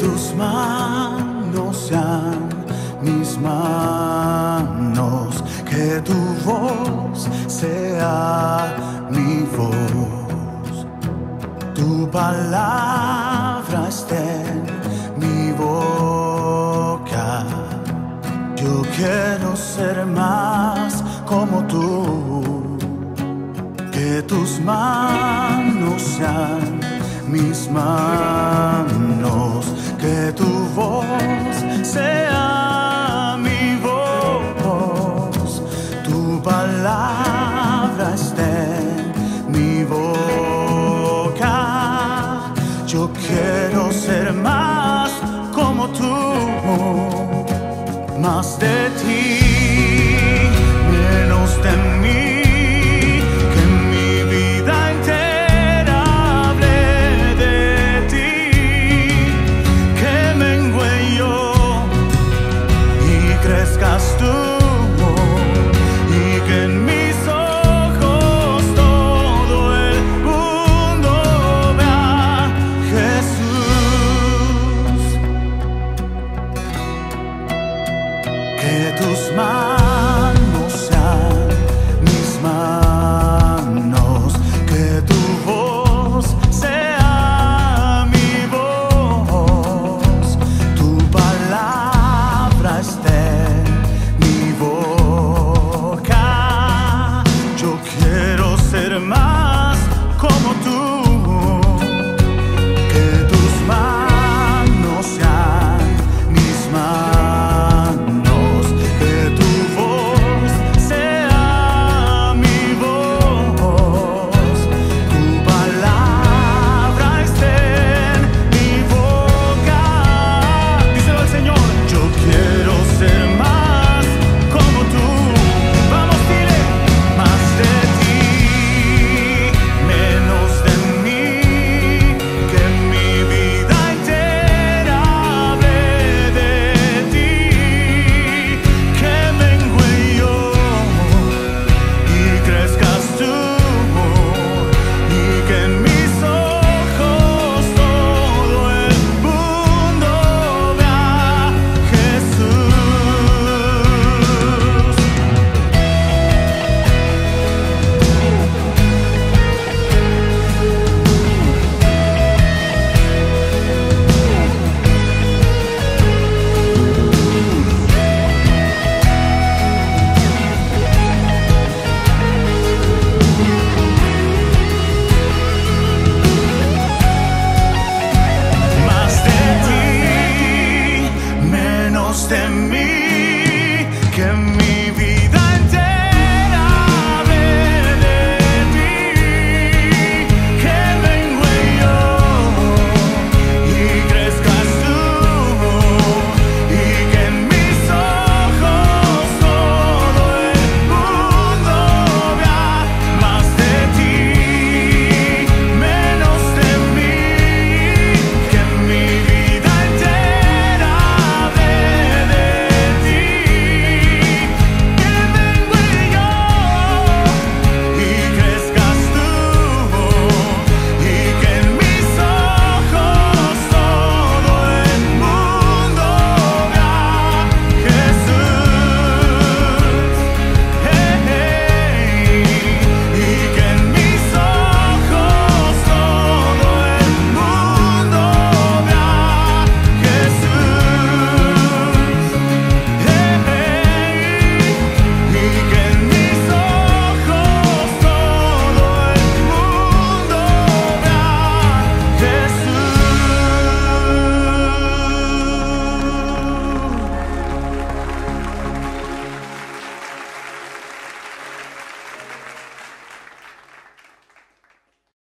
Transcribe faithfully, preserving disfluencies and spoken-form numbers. tus manos sean mis manos, que tu voz sea mi voz, tu palabra esté en mi boca. Yo quiero ser más como tú, que tus manos sean mis manos, que tu voz sea mi voz, tu palabra esté en mi boca. Yo quiero ser más como tú, más de ti.